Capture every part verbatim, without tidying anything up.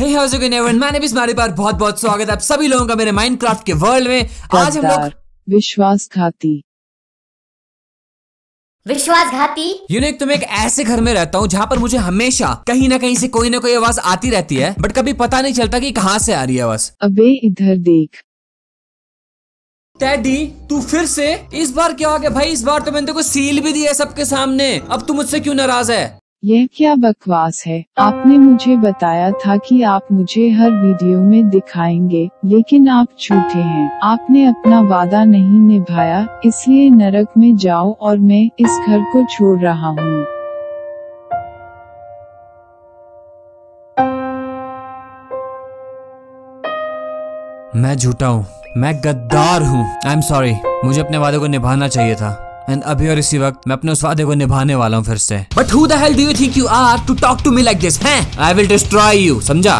Hey, how's it going everyone? मैंने भी smarty Pie बहुत बहुत स्वागत है आप सभी लोगों का मेरे माइनक्राफ्ट के वर्ल्ड में। आज हम लोग विश्वासघाती विश्वासघाती यूनिक तुम एक ऐसे घर में रहता हूँ जहाँ पर मुझे हमेशा कहीं ना कहीं से कोई ना कोई आवाज आती रहती है, बट कभी पता नहीं चलता कि कहाँ से आ रही है आवाज। अबे इधर देख टेडी, तू फिर से? इस बार क्या हो गया भाई? इस बार तो मैंने तेको सील भी दिया है सबके सामने, अब तू मुझसे क्यों नाराज है? यह क्या बकवास है? आपने मुझे बताया था कि आप मुझे हर वीडियो में दिखाएंगे, लेकिन आप झूठे हैं। आपने अपना वादा नहीं निभाया, इसलिए नरक में जाओ और मैं इस घर को छोड़ रहा हूँ। मैं झूठा हूँ, मैं गद्दार हूँ। आई एम सॉरी, मुझे अपने वादे को निभाना चाहिए था। And अभी और इसी वक्त मैं अपने उस वादे को निभाने वाला हूँ फिर से। But who the hell do you think you are to talk to me like this? हैं? I will destroy you, समझा?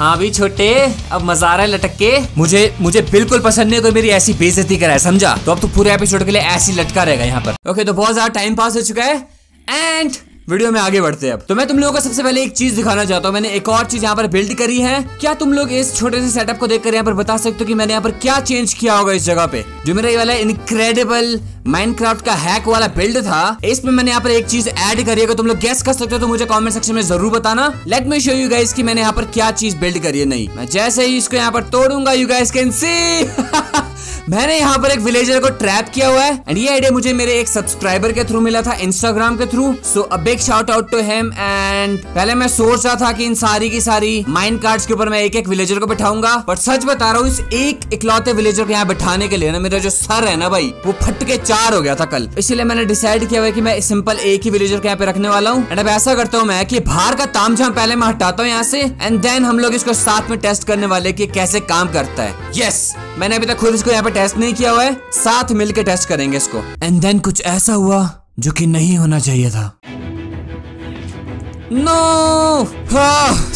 हाँ भी छोटे, अब मजा आ रहा है लटक के। मुझे मुझे बिल्कुल पसंद नहीं कोई मेरी ऐसी बेइज्जती कराए, समझा? तो अब तो पूरे एपिसोड के लिए ऐसी लटका रहेगा यहाँ पर। ओके okay, तो बहुत ज्यादा टाइम पास हो चुका है एंड वीडियो में आगे बढ़ते हैं। अब तो मैं तुम लोगों को सबसे पहले एक चीज दिखाना चाहता हूँ। मैंने एक और चीज यहाँ पर बिल्ड करी है। क्या तुम लोग इस छोटे से सेटअप को देखकर यहाँ पर बता सकते हो कि मैंने यहाँ पर क्या चेंज किया होगा इस जगह पे? जो मेरा ये वाला इनक्रेडिबल माइनक्राफ्ट का हैक वाला बिल्ड था, इसमें मैंने यहाँ पर एक चीज ऐड करी है। अगर तुम लोग गेस कर सकते हो तो मुझे कमेंट सेक्शन में जरूर बताना। Let me show you guys कि मैंने यहाँ पर क्या चीज बिल्ड करी है। नहीं, मैं जैसे ही इसको यहाँ पर तोड़ूंगा यू गाइस कैन सी मैंने यहाँ पर एक विलेजर को ट्रैप किया हुआ है। एंड ये आइडिया मुझे मेरे एक सब्सक्राइबर के थ्रू मिला था इंस्टाग्राम के through. So a big shout out to him. And पहले मैं सोच रहा था कि इन सारी की सारी माइन कार्ड्स के ऊपर मैं एक एक विलेजर को बिठाऊंगा, बट सच बता रहा हूँ इस एक इकलौते विलेजर को यहाँ बिठाने के लिए ना मेरा जो सर है ना भाई वो फट के चार हो गया था कल। इसीलिए मैंने डिसाइड किया हुआ कि मैं सिंपल एक ही विलेजर को यहाँ पे रखने वाला हूँ। एंड अब ऐसा करता हूँ मैं कि बाहर का तामझाम पहले मैं हटाता हूँ यहाँ से एंड देन हम लोग इसको साथ में टेस्ट करने वाले कि कैसे काम करता है। यस, मैंने अभी तक खुद इसको यहाँ पे टेस्ट नहीं किया हुआ है, साथ मिलके टेस्ट करेंगे इसको। एंड देन कुछ ऐसा हुआ जो कि नहीं होना चाहिए था। No no!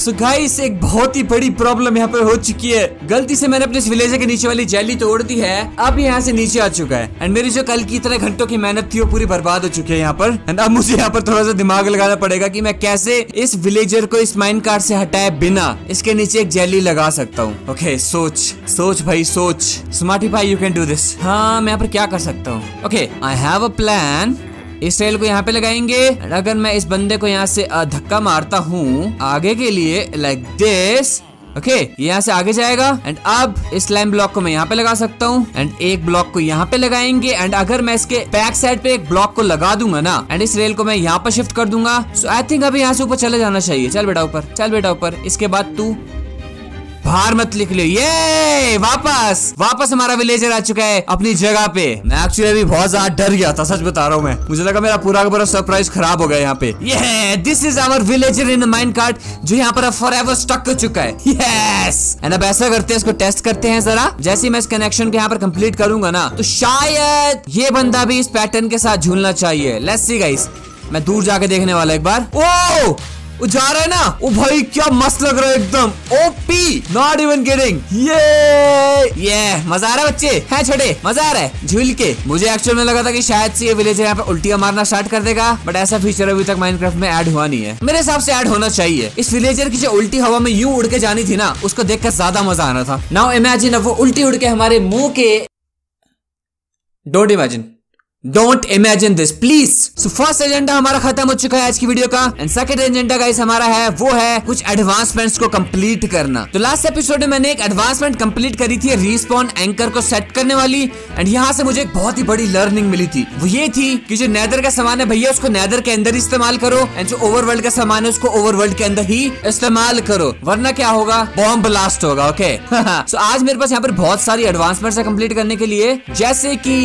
सो गाइस एक बहुत ही बड़ी प्रॉब्लम यहाँ पर हो चुकी है। गलती से मैंने अपने इस विलेजर के नीचे वाली जेली तोड़ दी है, अब यहाँ से नीचे आ चुका है। एंड मेरी जो कल की तरह घंटों की मेहनत थी वो पूरी बर्बाद हो चुकी है यहाँ पर। एंड अब मुझे यहाँ पर थोड़ा सा दिमाग लगाना पड़ेगा कि मैं कैसे इस विलेजर को इस माइनकार्ट से हटाए बिना इसके नीचे एक जेली लगा सकता हूँ। ओके okay, सोच सोच भाई सोच, स्मार्टी भाई यू कैन डू दिस। हाँ, मैं यहाँ पर क्या कर सकता हूँ? Okay, I have a plan. इस रेल को यहाँ पे लगाएंगे। अगर मैं इस बंदे को यहाँ से धक्का मारता हूँ आगे के लिए लाइक दिस, ओके, यहाँ से आगे जाएगा। एंड अब इस स्लाइम ब्लॉक को मैं यहाँ पे लगा सकता हूँ एंड एक ब्लॉक को यहाँ पे लगाएंगे। एंड अगर मैं इसके बैक साइड पे एक ब्लॉक को लगा दूंगा ना एंड इस रेल को मैं यहाँ पर शिफ्ट कर दूंगा। सो आई थिंक अभी यहाँ से ऊपर चले जाना चाहिए। चल बेटा ऊपर, चल बेटा ऊपर। इसके बाद तू बाहर मत लिख लो। ये वापस वापस हमारा विलेजर आ चुका है अपनी जगह पे। मैं एक्चुअली अभी बहुत ज्यादा डर गया था, सच बता रहा हूँ। मैं मुझे लगा मेरा पूरा का पूरा सरप्राइज खराब हो गया यहाँ पे। ये this is our villager in minecart जो यहाँ पर फॉरएवर स्टक हो चुका है। यस, एंड अब ऐसा करते हैं इसको टेस्ट करते हैं जरा। जैसे मैं इस कनेक्शन को यहाँ पर कंप्लीट करूंगा ना तो शायद ये बंदा भी इस पैटर्न के साथ झूलना चाहिए। लेट्स सी गाइस, मैं दूर जाके देखने वाला एक बार। ओ जा रहा है ना, ओ भाई क्या मस्त लग रहा है एकदम ओपी, नॉट इवन किडिंग। ये ये मजा आ रहा है बच्चे, हैं छोटे? मजा आ रहा है झूल के। मुझे एक्चुअल में लगा था कि शायद से ये विलेजर यहाँ पे उल्टियां मारना स्टार्ट कर देगा, बट ऐसा फीचर अभी तक माइनक्राफ्ट में ऐड हुआ नहीं है। मेरे हिसाब से ऐड होना चाहिए। इस विलेजर की जो उल्टी हवा में यूं उड़ के जानी थी ना, उसको देखकर ज्यादा मजा आना था। नाउ इमेजिन अब वो उल्टी उड़ के हमारे मुंह के। Don't imagine, don't imagine this please. So first agenda हमारा खत्म हो चुका है आज की वीडियो का। एंड सेकंड एजेंडा गाइस हमारा है वो है कुछ एडवांसमेंट्स को कंप्लीट करना। तो लास्ट एपिसोड में मैंने एक एडवांसमेंट कंप्लीट करी थी, रिस्पॉन एंकर को सेट करने वाली। एंड यहाँ से मुझे एक बहुत ही बड़ी लर्निंग मिली थी। वो ये थी कि जो नेदर का सामान है भैया उसको नेदर के अंदर ही इस्तेमाल करो, एंड जो ओवरवर्ल्ड का सामान है उसको ओवरवर्ल्ड के अंदर ही इस्तेमाल करो, वरना क्या होगा? बॉम्ब ब्लास्ट होगा। ओके सो आज मेरे पास यहाँ पर बहुत सारी एडवांसमेंट्स है कंप्लीट करने के लिए, जैसे की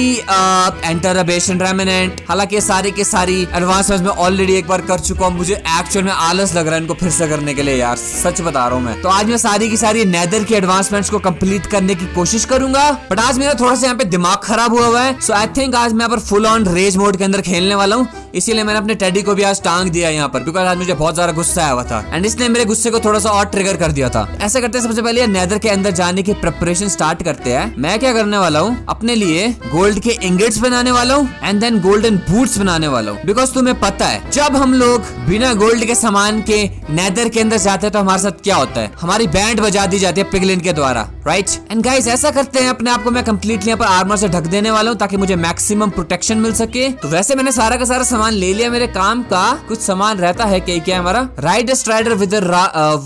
एंटर बेस्ट एंड रेमिनेंट। हालांकि सारी की सारी एडवांस में ऑलरेडी एक बार कर चुका हूँ, मुझे एक्चुअल में आलस लग रहा है इनको फिर से करने के लिए यार, सच बता रहा हूँ मैं। तो आज मैं सारी की सारी नेदर की एडवांसमेंट्स को कंप्लीट करने की कोशिश करूंगा, बट आज मेरा थोड़ा सा यहाँ पे दिमाग खराब हुआ हुआ है। सो आई थिंक आज मैं यहाँ पर फुल ऑन रेज मोड के अंदर खेलने वाला हूँ, इसीलिए मैंने अपने टेडी को भी आज टांग दिया यहाँ पर, बिकॉज आज मुझे बहुत ज्यादा गुस्सा आया हुआ था एंड इसने मेरे गुस्से को थोड़ा सा और ट्रिगर कर दिया था। ऐसा करते सबसे पहले नेदर के अंदर जाने की प्रिपरेशन स्टार्ट करते हैं। मैं क्या करने वाला हूँ, अपने लिए गोल्ड के इंगेट्स बनाने वाला हूँ एंड देन गोल्डन बूट्स बनाने वाला हूँ, बिकॉज तुम्हें पता है जब हम लोग बिना गोल्ड के सामान के नेदर के अंदर जाते हैं तो हमारे साथ क्या होता है, हमारी बैंड बजा दी जाती है पिगलिन के द्वारा, राइट। एंड गाइस ऐसा करते हैं, अपने आप को मैं कम्प्लीटली यहाँ पर आर्मर से ढक देने वाला हूँ ताकि मुझे मैक्सिमम प्रोटेक्शन मिल सके। तो वैसे मैंने सारा का सारा सामान ले लिया मेरे काम का, कुछ सामान रहता है क्या क्या हमारा, ride strider with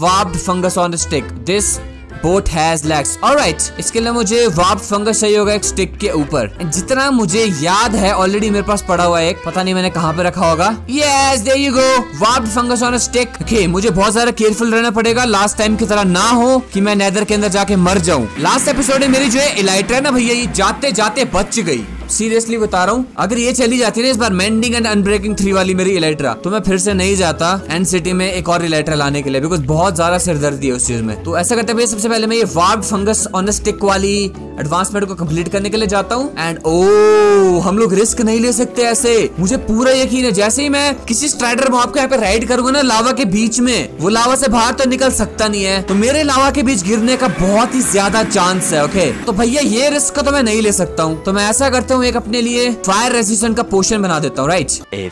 warped fungus on stick, this boat has legs, alright. इसके लिए मुझे वार्प्ड फंगस चाहिए होगा एक स्टिक के ऊपर, जितना मुझे याद है ऑलरेडी मेरे पास पड़ा हुआ है एक, पता नहीं मैंने कहाँ पे रखा होगा। Yes there you go, warped fungus on a stick. Okay मुझे बहुत ज्यादा केयरफुल रहना पड़ेगा, लास्ट टाइम की तरह ना हो कि मैं नेदर के अंदर जाके मर जाऊँ। लास्ट एपिसोड में मेरी जो है इलाइटर है ना भैया, ये जाते जाते बच गई, सीरियसली बता रहा हूँ। अगर ये चली जाती है इस बार मेंडिंग एंड अनब्रेकिंग थ्री वाली मेरी इलेक्ट्रा, तो मैं फिर से नहीं जाता एंड सिटी में एक और इलेक्ट्रा लाने के लिए, बिकॉज बहुत ज्यादा सिरदर्दी है उस चीज में। तो ऐसा करते हैं सबसे पहले मैं ये वार्प फंगस ऑन स्टिक वाली एडवांसमेंट को कंप्लीट करने के लिए जाता हूँ एंड ओ हम लोग रिस्क नहीं ले सकते ऐसे, मुझे पूरा यकीन है जैसे ही मैं किसी स्ट्राइडर मॉब के यहाँ पे राइड करूंगा ना लावा के बीच में, वो लावा से बाहर तो निकल सकता नहीं है, तो मेरे लावा के बीच गिरने का बहुत ही ज्यादा चांस है। ओके तो भैया ये रिस्क तो मैं नहीं ले सकता हूँ, तो मैं ऐसा करता हूँ एक अपने लिए फायर रेजिस्टेंट का पोशन बना देता हूँ, राइट।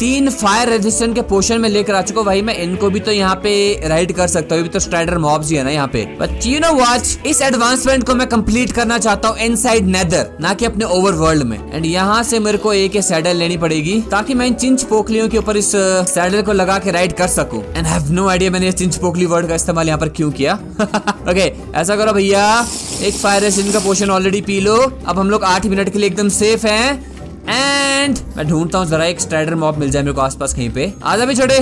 तीन फायर रेजिस्टेंट के पोशन में लेकर आ चुका हूँ भाई मैं, इनको भी तो यहाँ पे राइड कर सकता हूँ, ये भी तो स्ट्राइडर मॉब्स ही है ना यहाँ पे। बट यू नो व्हाट, इस एडवांसमेंट को मैं कंप्लीट करना चाहता हूँ इनसाइड नेदर, ना कि अपने ओवर वर्ल्ड में। एंड यहाँ से मेरे को एक सैडल लेनी पड़ेगी ताकि मैं इन चिंच पोखलियों के ऊपर इस सैडल को लगा के राइड कर सकूँ। एंड हैव नो आइडिया मैंने चिंच पोखली वर्ड का इस्तेमाल यहाँ पर क्यों किया। ओके ऐसा करो भैया, एक फायर रेजिस्टेंट का पोशन ऑलरेडी पी लो, अब हम लोग आठ मिनट के लिए एकदम सेफ है। एंड मैं ढूंढता हूँ जरा एक स्ट्राइडर मॉब मिल जाए मेरे को आसपास कहीं पे। आधा भी छोटे,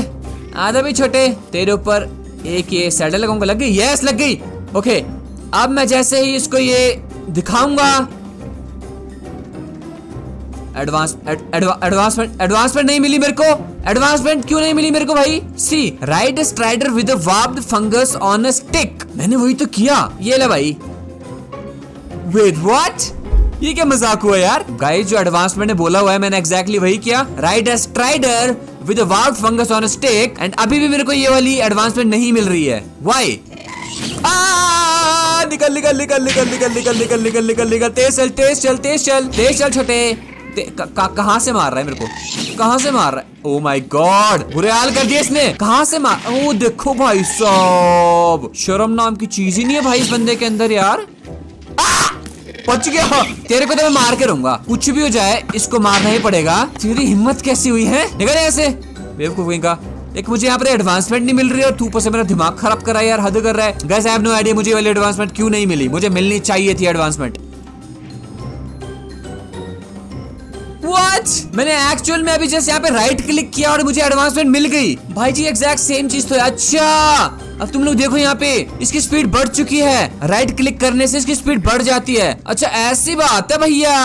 आधा भी छोटे, तेरे ऊपर एक ये सैडल लगाऊंगा। लग गई, यस लग गई। ओके अब मैं जैसे ही इसको ये दिखाऊंगा एडवांस एडवांसमेंट एडवांसमेंट नहीं मिली मेरे को। एडवांसमेंट क्यों नहीं मिली मेरे को भाई? See ride strider with warped fungus on a stick, मैंने वही तो किया। ये ले भाई, वेट व्हाट, ये क्या मजाक हुआ यार। गाइस जो एडवांसमेंट ने बोला हुआ है मैंने एक्जैक्टली वही किया, ride a strider with a warped fungus on a stick, and अभी भी मेरे को ये वाली एडवांसमेंट नहीं मिल रही है। व्हाई? आ निकल निकल निकल निकल निकल निकल निकल निकल निकल निकल तेज चल तेज चल तेज चल तेज चल छोटे। कहाँ से मार रहा है मेरे को, कहाँ से मार रहा है? ओ माय गॉड, बुरे हाल कर दिया इसने। कहाँ से मार, ओ देखो भाई साहब, शर्म नाम की चीज ही नहीं है भाई इस बंदे के अंदर यार। पहुंच गया, तेरे को तो मैं मार के रहूंगा, कुछ भी हो जाए इसको मारना ही पड़ेगा। तेरी हिम्मत कैसी हुई है, निकल ऐसे बेवकूफ का। एक मुझे यहाँ पर एडवांसमेंट नहीं मिल रही है और तू ऊपर से मेरा दिमाग खराब कर रहा है यार, हद कर रहा है। Guys I have no idea मुझे वाली एडवांसमेंट क्यों नहीं मिली, मुझे मिलनी चाहिए थी एडवांसमेंट। What? मैंने एक्चुअल में अभी जस्ट यहाँ पे राइट क्लिक किया और मुझे एडवांसमेंट मिल गई भाई जी, एग्जैक्ट सेम चीज तो है। अच्छा अब तुम लोग देखो यहाँ पे इसकी स्पीड बढ़ चुकी है, राइट क्लिक करने से इसकी स्पीड बढ़ जाती है। अच्छा ऐसी बात है भैया,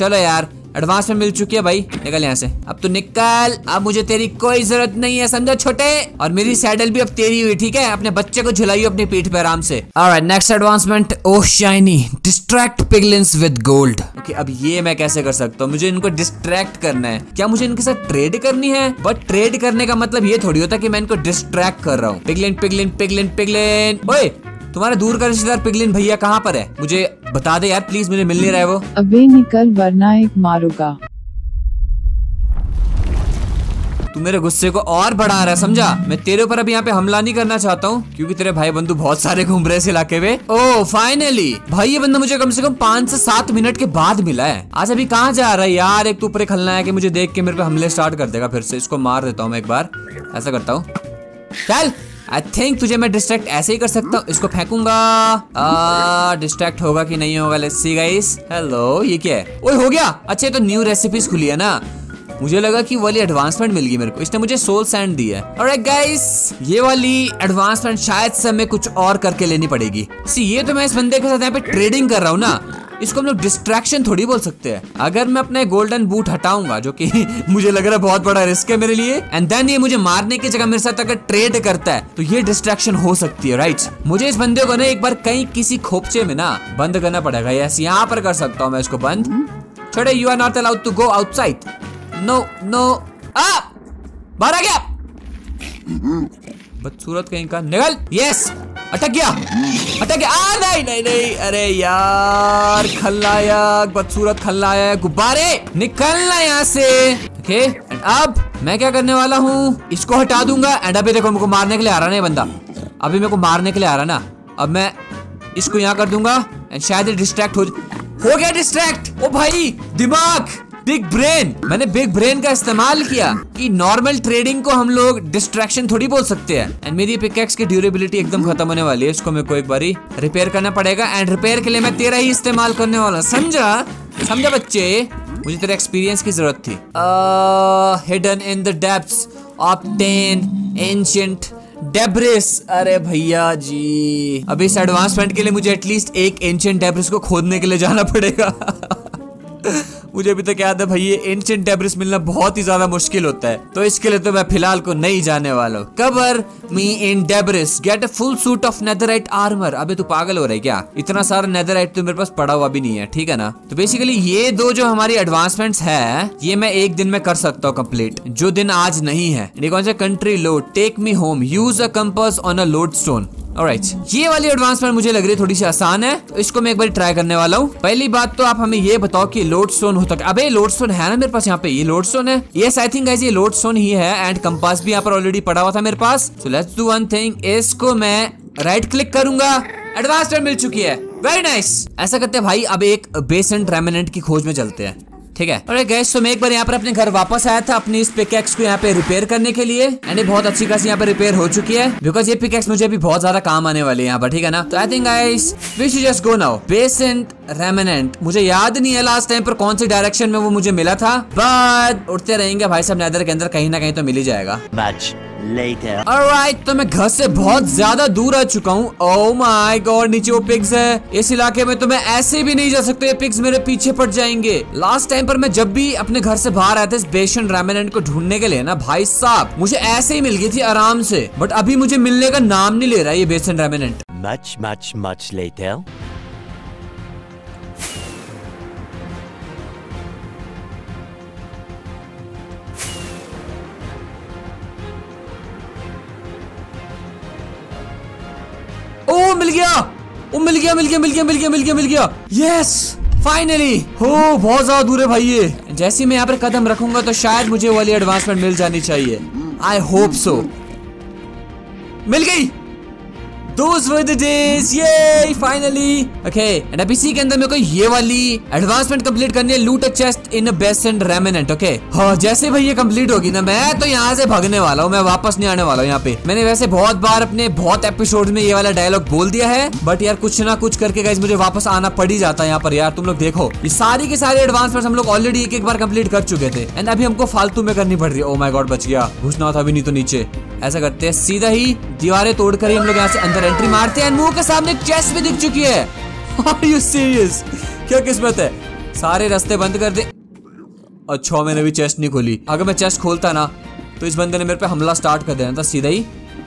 चलो यार एडवांसमेंट मिल चुकी है भाई, निकल यहाँ से। अब तो निकल, अब मुझे तेरी कोई जरूरत नहीं है, समझा छोटे। और मेरी सैडल भी अब तेरी हुई, ठीक है, अपने बच्चे को झुलाई अपनी पीठ पे आराम से। Alright next advancement, oh shiny, distract piglins with gold. Okay अब ये मैं कैसे कर सकता हूँ, मुझे इनको डिस्ट्रैक्ट करना है। क्या मुझे इनके साथ ट्रेड करनी है? बट ट्रेड करने का मतलब ये थोड़ी होता है कि मैं इनको डिस्ट्रैक्ट कर रहा हूँ। पिगलिन पिगलिन पिगलिन पिगलिन, ओए तुम्हारा दूर का रिश्तेदार पिगलिन भैया कहाँ पर है, मुझे बता दे यार प्लीज, मुझे मिल नहीं रहा है वो। अबे निकल वरना एक मारूंगा। तू मेरे गुस्से को और बढ़ा रहा है, समझा। मैं तेरे ऊपर अभी यहाँ पे हमला नहीं करना चाहता हूँ क्योंकि तेरे भाई बंधु बहुत सारे घूम रहे इस इलाके में। ओ फाइनली भाई, ये बंदा मुझे कम से कम पाँच से सात मिनट के बाद मिला है। आज अभी कहाँ जा रहा है यार, एक तो ऊपर खलना है कि मुझे देख के मेरे पे हमले स्टार्ट कर देगा फिर से। इसको मार देता हूँ मैं एक बार, ऐसा करता हूँ। चल आई थिंक तुझे मैं डिस्ट्रैक्ट ऐसे ही कर सकता हूँ, इसको फेंकूंगा। आ, डिस्ट्रैक्ट होगा कि नहीं होगा, लेट्स सी गाइस। हेलो ये क्या है, ओए हो गया। अच्छा ये तो न्यू रेसिपीज खुली है ना, मुझे लगा कि वाली एडवांसमेंट मिल गई मेरे को, इसने मुझे सोल सैंड दी है। ऑलराइट गाइस ये वाली एडवांसमेंट शायद से हमें कुछ और करके लेनी पड़ेगी। सी ये तो मैं इस बंदे के साथ यहाँ पे ट्रेडिंग कर रहा हूँ ना, इसको हम लोग डिस्ट्रैक्शन थोड़ी बोल सकते हैं। अगर मैं अपने गोल्डन बूट हटाऊंगा, जो कि मुझे लग रहा है बहुत बड़ा रिस्क है मेरे लिए, एंड देन ये मुझे मारने की जगह मेरे साथ अगर ट्रेड करता है तो ये डिस्ट्रैक्शन हो सकती है, राइट। मुझे इस बंदे को ना एक बार कहीं किसी खोपचे में ना बंद करना पड़ेगा। यस, यहाँ पर कर सकता हूँ मैं इसको बंद। छोड़े, you are not allowed to go outside. No no, आप बाहर आ गया बदसूरत कहीं का, निकल। यस, अटक गया, अटक गया। आ, नहीं नहीं नहीं, अरे यार खलनायक, बदसूरत खलनायक, गुब्बारे निकलना यहाँ से। ओके, एंड अब मैं क्या करने वाला हूँ, इसको हटा दूंगा। एंड अभी देखो, मेरे को मारने के लिए आ रहा ना बंदा, अभी मेरे को मारने के लिए आ रहा ना। अब मैं इसको यहाँ कर दूंगा एंड शायद डिस्ट्रैक्ट हो हो गया। डिस्ट्रैक्ट, ओ भाई दिमाग, बिग ब्रेन। मैंने बिग ब्रेन का इस्तेमाल किया कि नॉर्मल ट्रेडिंग को हम लोग डिस्ट्रैक्शन थोड़ी बोल सकते हैं। एंड मेरी पिकेक्स की ड्यूरेबिलिटी एकदम खत्म होने वाली है, इसको मेरे को एक बारी रिपेयर करना पड़ेगा। एंड रिपेयर के लिए मैं तेरा ही इस्तेमाल करने वाला, समझा समझा बच्चे, मुझे तेरे एक्सपीरियंस की जरूरत थी। Hidden in the depths of ten ancient debris. अरे भैया जी, अभी इस एडवांसमेंट के लिए मुझे एटलीस्ट एक एंशिएंट डेब्रिस को खोदने के लिए जाना पड़ेगा। मुझे अभी तक याद है भाई, ये एंशिएंट डेब्रिस मिलना बहुत ही ज्यादा मुश्किल होता है, तो इसके लिए तो मैं फिलहाल को नहीं जाने वाला हूँ। Cover me in debris, get a full suit of netherite armour. अबे तू पागल हो रहा है क्या, इतना सारा नेदरराइट तो मेरे पास पड़ा हुआ भी नहीं है, ठीक है ना। तो बेसिकली ये दो जो हमारी एडवांसमेंट्स है, ये मैं एक दिन में कर सकता हूँ कम्प्लीट, जो दिन आज नहीं है। ये कौन सा country, lode, take me home, use a compass on a lodestone. Alright, ये वाली एडवांसमेंट मुझे लग रही है थोड़ी सी आसान है, तो इसको मैं एक बार ट्राई करने वाला हूँ। पहली बात तो आप हमें ये बताओ कि लोडस्टोन होता है। अबे लोडस्टोन है ना मेरे पास, यहाँ पे ये लोडस्टोन है। यस आई थिंक गाइस, ये लोडस्टोन ही है। एंड कंपास भी यहाँ पर ऑलरेडी पड़ा हुआ था मेरे पास। So let's do one thing, इसको मैं राइट क्लिक करूंगा, एडवांसमेंट मिल चुकी है, वेरी नाइस nice. ऐसा करते हैं भाई, अब एक बेसेंट रेमिनेंट की खोज में चलते हैं, ठीक है। और गैस, तो मैं एक बार यहाँ पर अपने घर वापस आया था अपनी इस पिकेक्स को यहाँ पे रिपेयर करने के लिए। एंड बहुत अच्छी खासी यहाँ पे रिपेयर हो चुकी है, बिकॉज ये पिकेक्स मुझे अभी बहुत ज्यादा काम आने वाली है यहाँ पर, ठीक है ना। तो I think guys we should just go now. Bastion remnant, मुझे याद नहीं है लास्ट टाइम पर कौन से डायरेक्शन में वो मुझे मिला था, बट उठते रहेंगे भाई साहब, नेदर के अंदर कहीं ना कहीं तो मिल ही जाएगा। ऑलराइट, तो मैं घर से बहुत ज्यादा दूर आ चुका हूँ। ओह माय गॉड, नीचे वो पिग्स है। इस इलाके में तो मैं ऐसे भी नहीं जा सकता, ये पिग्स मेरे पीछे पड़ जाएंगे। लास्ट टाइम पर मैं जब भी अपने घर से बाहर आया था इस बेसन रेमिनेंट को ढूंढने के लिए ना, भाई साहब मुझे ऐसे ही मिल गई थी आराम से, बट अभी मुझे मिलने का नाम नहीं ले रहा ये bastion remnant. Much much much later. ओ मिल गया, ओ मिल गया, मिल गया, मिल गया, मिल गया, मिल गया, मिल गया। यस फाइनली, हो बहुत ज्यादा दूर है भाई ये। जैसे मैं यहाँ पर कदम रखूंगा तो शायद मुझे वाली एडवांसमेंट मिल जानी चाहिए, आई होप सो। मिल गई। Those were the days, yay, finally. Okay, and अब इसी के अंदर मेरे को ये वाली एडवांसमेंट कंप्लीट करनी है, loot a chest in a bastion remnant. Okay, हाँ, जैसे भाई ये कंप्लीट होगी ना, मैं तो यहाँ से भागने वाला हूँ, मैं वापस नहीं आने वाला हूँ यहाँ पे। मैंने वैसे बहुत बार अपने बहुत एपिसोड में ये वाला डायलॉग बोल दिया है, बट यार कुछ ना कुछ करके गाइस मुझे वापस आना पड़ ही जाता है यहाँ पर। यार तुम लोग देखो, ये सारी की सारी एडवांसमेंट हम लोग ऑलरेडी एक एक बार कम्प्लीट कर चुके थे, एंड अभी हमको फालतू में करनी पड़ रही है। ओ माय गॉड, बच गया, घुसना था अभी नहीं तो नीचे। ऐसा करते हैं, सीधा ही दीवारें तोड़कर ही हम लोग यहाँ से अंदर एंट्री मारते हैं। मुंह के सामने चेस्ट भी दिख चुकी है। Are you serious? क्या किस्मत है, सारे रास्ते बंद कर दे। अच्छा मैंने भी चेस्ट नहीं खोली, अगर मैं चेस्ट खोलता ना तो इस बंदे ने मेरे पे हमला स्टार्ट कर देना था सीधा ही।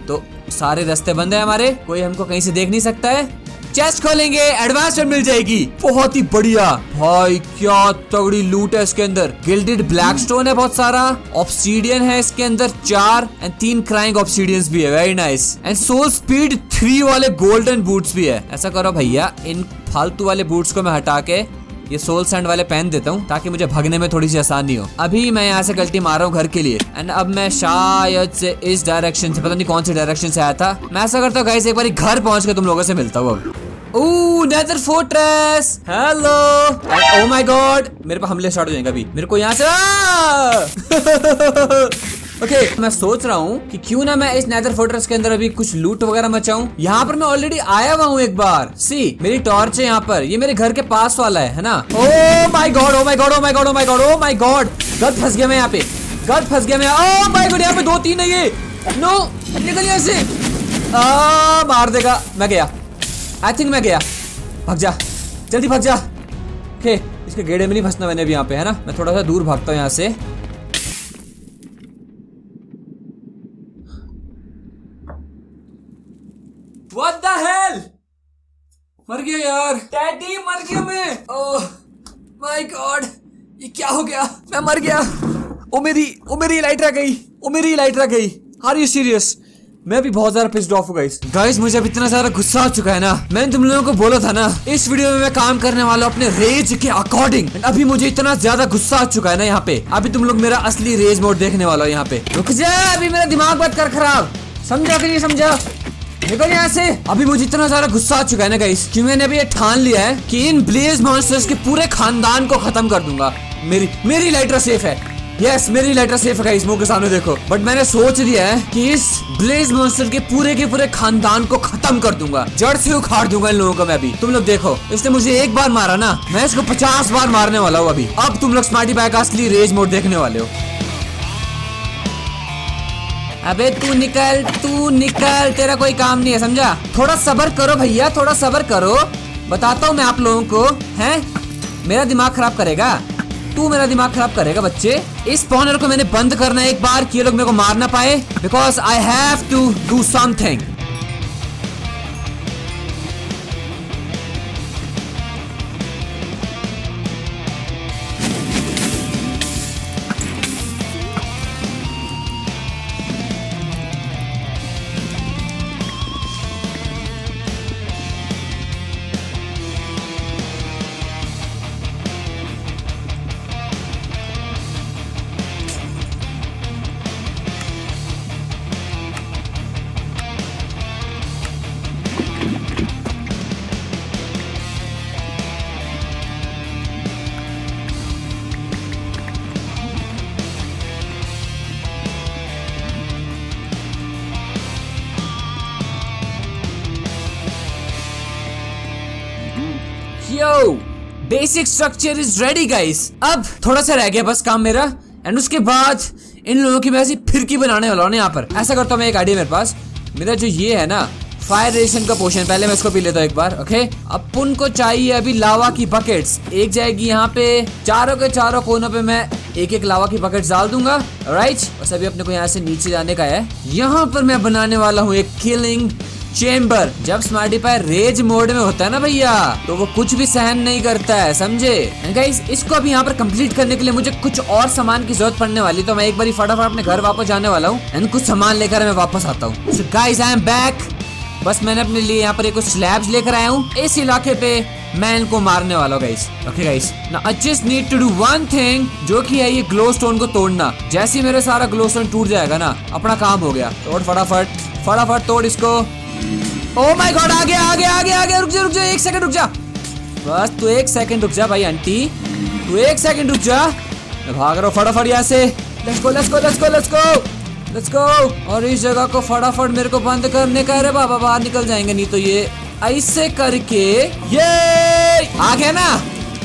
तो सारे रास्ते बंद है हमारे, कोई हमको कहीं से देख नहीं सकता है। चेस्ट खोलेंगे, एडवांसमेंट मिल जाएगी, बहुत ही बढ़िया भाई। क्या तगड़ी लूट है इसके अंदर, गिल्डेड ब्लैक स्टोन है बहुत सारा, ऑब्सीडियन है इसके अंदर चार, एंड तीन क्राइंग ऑब्सीडियंस भी है, very nice. And soul speed three वाले गोल्डन बूट्स भी है। ऐसा करो भैया, इन फालतू वाले बूट्स को मैं हटा के ये सोल सैंड वाले पहन देता हूँ, ताकि मुझे भागने में थोड़ी सी आसानी हो। अभी मैं यहाँ से गलती मार रहा हूँ घर के लिए, एंड अब मैं शायद से इस डायरेक्शन से, पता नहीं कौन से डायरेक्शन से आया था। मैं ऐसा करता हूँ गाइस, एक बार घर पहुँच के तुम लोगों से मिलता हूँ। Oh nether fortress, hello. Oh my god, मेरे पे हमले स्टार्ट हो जाएंगे अभी, मेरे को यहाँ से। ओके okay, मैं सोच रहा हूँ कि क्यों ना मैं इस नेदर फोर्ट्रेस के अंदर अभी कुछ लूट वगैरह मचाऊं। यहाँ पर मैं ऑलरेडी आया हुआ हूँ एक बार। सी मेरी टॉर्च है यहाँ पर, ये मेरे घर के पास वाला है, है ना। Oh my god, oh my god, oh my god, oh my god, oh my god, गद फंस गया मैं यहाँ पे, गद फंस गया मैं। ओह माय गॉड, यहाँ पे दो तीन है ये। नो निकल यहाँ से, मार देगा। मैं गया, आई थिंक मैं गया, भाग जा जल्दी, भाग जा। ओके, इसके गेड़े में नहीं फंसना मैंने भी यहाँ पे, है ना। मैं थोड़ा सा दूर भागता हूँ यहाँ से। What the hell? मर गया यार, डैडी मर गया मैं। ओह माय गॉड, ये क्या हो गया, मैं मर गया। ओ मेरी ओ मेरी लाइट रह गई, ओ मेरी लाइट रह गई। Are you serious? मैं भी बहुत ज्यादा पिस्ड ऑफ हूँ गाइस। गाइस मुझे अब इतना सारा गुस्सा आ चुका है ना, मैंने तुम लोगों को बोला था ना इस वीडियो में मैं काम करने वाला हूँ अपने रेज के अकॉर्डिंग। अभी मुझे इतना ज्यादा गुस्सा आ चुका है ना यहाँ पे, अभी तुम लोग मेरा असली रेज मोड देखने वाला हो यहाँ पे। रुक जा, अभी मेरा दिमाग मत कर खराब, समझा कि नहीं समझा, निकल यहाँ से। अभी मुझे इतना सारा गुस्सा आ चुका है ना गाइस कि मैंने अभी ये ठान लिया है कि इन ब्लेज मॉन्स्टर्स के पूरे खानदान को खत्म कर दूंगा। मेरी मेरी लाइटर सेफ है, यस मेरी लाइटर सेफ है गाइस, मुंह के सामने देखो। बट मैंने सोच लिया है कि इस ब्लेज मॉन्स्टर के पूरे के पूरे खानदान को खत्म कर दूंगा, जड़ से उखाड़ दूंगा इन लोगों को मैं। अभी तुम लोग देखो, इसने मुझे एक बार मारा ना, मैं इसको पचास बार मारने वाला हूँ अभी। अब तुम लोग स्मार्टी पाई का असली रेज मोड देखने वाले हो। अबे तू निकल, तू निकल, तेरा कोई काम नहीं है, समझा। थोड़ा सबर करो भैया, थोड़ा सबर करो, बताता हूँ मैं आप लोगों को, हैं मेरा दिमाग खराब करेगा तू, मेरा दिमाग खराब करेगा बच्चे। इस स्पॉनर को मैंने बंद करना है एक बार कि ये लोग मेरे को मार ना पाए, because I have to do something. Yo, basic structure is ready guys। अब थोड़ा सा रह गया बस काम मेरा, एंड उसके बाद इन लोगों की मैं ऐसी फिरकी बनाने वाला हूँ यहाँ पर। ऐसा करता हूँ मैं, एक आइडिया मेरे पास, मेरा जो ये है ना फायर रेडिएशन का पोशन, पहले मैं इसको पी लेता हूँ एक बार। ओके अपन को चाहिए अभी लावा की बकेट्स, एक जाएगी यहाँ पे, चारों के चारों कोनों पे मैं एक एक लावा की बकेट डाल दूंगा, राइट। बस अभी अपने को यहाँ से नीचे जाने का है। यहाँ पर मैं बनाने वाला हूँ एक किलिंग चेंबर। जब स्मार्टी पाई रेज मोड में होता है ना भैया, तो वो कुछ भी सहन नहीं करता है, समझे। एंड गाइस इसको अभी यहाँ पर कंप्लीट करने के लिए मुझे कुछ और सामान की जरूरत पड़ने वाली, तो मैं एक बार फटाफट अपने घर वापस जाने वाला हूँ एंड कुछ सामान लेकर मैं वापस आता हूँ। So guys I am back. बस मैंने अपने लिए यहाँ पर एक कुछ स्लैब्स लेकर आया हूँ, इस इलाके पे मैं इनको मारने वाला हूँ guys. Okay guys, now I just need to do one thing, जो कि है ये ग्लोस्टोन को तोड़ना। जैसे ही मेरा सारा ग्लोस्टोन टूट जाएगा ना, अपना काम हो गया। तोड़ फटाफट, फटाफट तोड़ इसको। ओह माय गॉड, आ गया आ गया आ गया आ गया। रुक जा रुक जा, एक सेकंड रुक जा, बस तू एक सेकंड रुक जा भाई आंटी, तू एक सेकंड रुक जा। मैं भाग रहा हूँ फटाफट यहाँ से। Let's go let's go let's go let's go let's go. और इस जगह को फटाफट मेरे को बंद करने का है। अरे बाबा बाहर निकल जाएंगे, नहीं तो ये ऐसे करके, ये आ गया ना,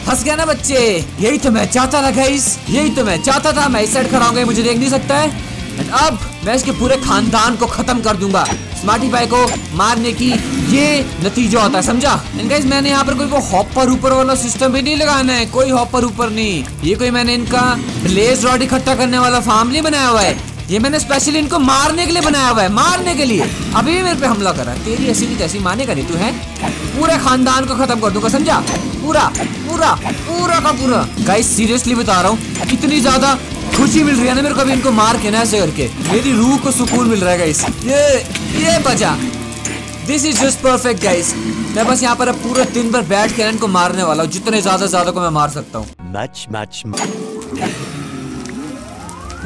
फंस गया ना बच्चे। यही तो मैं चाहता था गाइस, यही तो मैं चाहता था। मैं इस साइड खड़ा हूँ, मुझे देख नहीं सकता है। And अब मैं इसके पूरे खानदान को खत्म कर दूंगा। स्मार्टी पाई को मारने की ये नतीजा होता है, समझा। एंड गाइस मैंने यहाँ पर कोई वो हॉपर ऊपर वाला सिस्टम भी नहीं लगाना है, कोई हॉपर ऊपर नहीं। ये कोई मैंने इनका ब्लेज रॉड इकट्ठा करने वाला फार्म नहीं बनाया हुआ है, ये मैंने स्पेशली इनको मारने के लिए बनाया हुआ है, मारने के लिए। अभी भी मेरे पे हमला कर रहा है, तेरी ऐसी की तैसी मानेगा नहीं तू, है पूरे खानदान को खत्म कर दूंगा, समझा। पूरा पूरा पूरा का पूरा। गाइस सीरियसली बता रहा हूँ, इतनी ज्यादा खुशी मिल रही है ना मेरे को अभी इनको मार के, ना ऐसे करके मेरी रूह को सुकून मिल रहा है गाइस। ये ये बजा, this is just perfect guys. मैं बस यहाँ पर अब पूरा दिन भर बैठ के इनको मारने वाला हूँ, जितने ज्यादा ज्यादा को मैं मार सकता हूँ। मच मच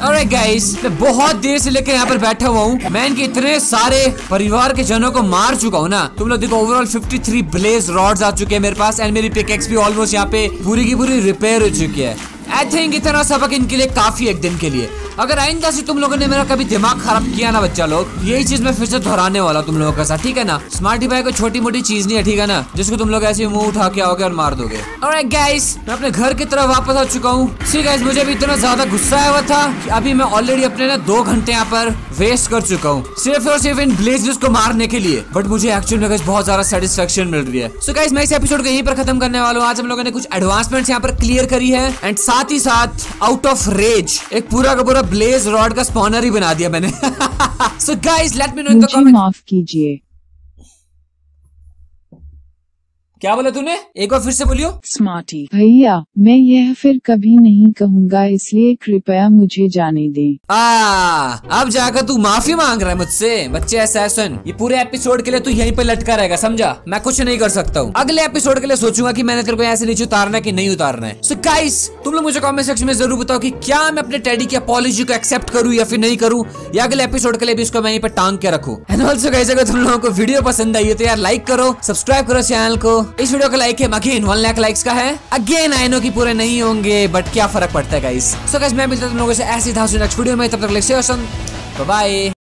अरे गाइस, मैं बहुत देर से लेकर यहाँ पर बैठा हुआ हूँ। मैं इनके इतने सारे परिवार के जनों को मार चुका हूँ ना, तुम लोग देखो। ओवरऑल तिरेपन ब्लेज रॉड्स आ चुके हैं मेरे पास, एंड मेरी पिकेक्स भी ऑलमोस्ट यहाँ पे पूरी की पूरी रिपेयर हो चुकी है। आई थिंक इतना सबक इनके लिए काफी एक दिन के लिए। अगर आइंदा से तुम लोगों ने मेरा कभी दिमाग खराब किया ना बच्चा लोग, यही चीज मैं फिर से दोहराने वाला तुम लोगों के साथ, ठीक है ना। स्मार्टी पाई कोई छोटी मोटी चीज नहीं है, ठीक है ना, जिसको तुम लोग ऐसे मुंह उठा के आओगे और मार दोगे। ऑलराइट गाइस, मैं अपने घर की तरफ वापस आ चुका हूँ। ठीक है, मुझे भी इतना ज्यादा गुस्सा आया हुआ था कि अभी मैं ऑलरेडी अपने ना दो घंटे यहाँ पर वेस्ट कर चुका हूँ सिर्फ और सिर्फ इन ब्लेजेस को मारने के लिए, बट मुझे एक्चुअली में बहुत ज्यादा सेटिस्फेक्शन मिल रही है। सो गाइस, मैं इस एपिसोड को यहीं पर खत्म करने वाला हूँ। आज हम लोगों ने कुछ एडवांसमेंट्स यहाँ पर क्लियर करी है एंड साथ ही साथ आउट ऑफ रेज एक पूरा का पूरा ब्लेज रॉड का स्पॉनर ही बना दिया मैंने। So guys, let me know in the comment. माफ कीजिए, क्या बोला तूने? एक बार फिर से बोलियो। स्मार्टी भैया, मैं यह फिर कभी नहीं कहूँगा, इसलिए कृपया मुझे जाने दे। आ, अब जाकर तू माफी मांग रहा है मुझसे? बच्चे असैसिन, ये पूरे एपिसोड के लिए तू यहीं पे लटका रहेगा, समझा? मैं कुछ नहीं कर सकता हूँ। अगले एपिसोड के लिए सोचूंगा कि मैंने तेरे को यहाँ से नीचे उतारना है कि नहीं उतारना है। सो गाइस, तुम लोग मुझे कॉमेंट सेक्शन में जरूर बताओ की क्या मैं अपने टेडी की अपॉलॉजी को एक्सेप्ट करूँ या फिर नहीं करूँ, या अगले एपिसोड के लिए भी इसको मैं यहीं पर टांग के रखूँ। एंड ऑल्सो गाइस, अगर तुम लोगों को वीडियो पसंद आई है तो यार लाइक करो, सब्सक्राइब करो चैनल को। इस वीडियो का लाइक है अगेन वन लाख लाइक्स का है। अगेन आई नो कि पूरे नहीं होंगे बट क्या फर्क पड़ता है गाइस। सो गाइस, मैं मिलता हूं तुम लोगों से ऐसी नेक्स्ट वीडियो में, तब तक बाय।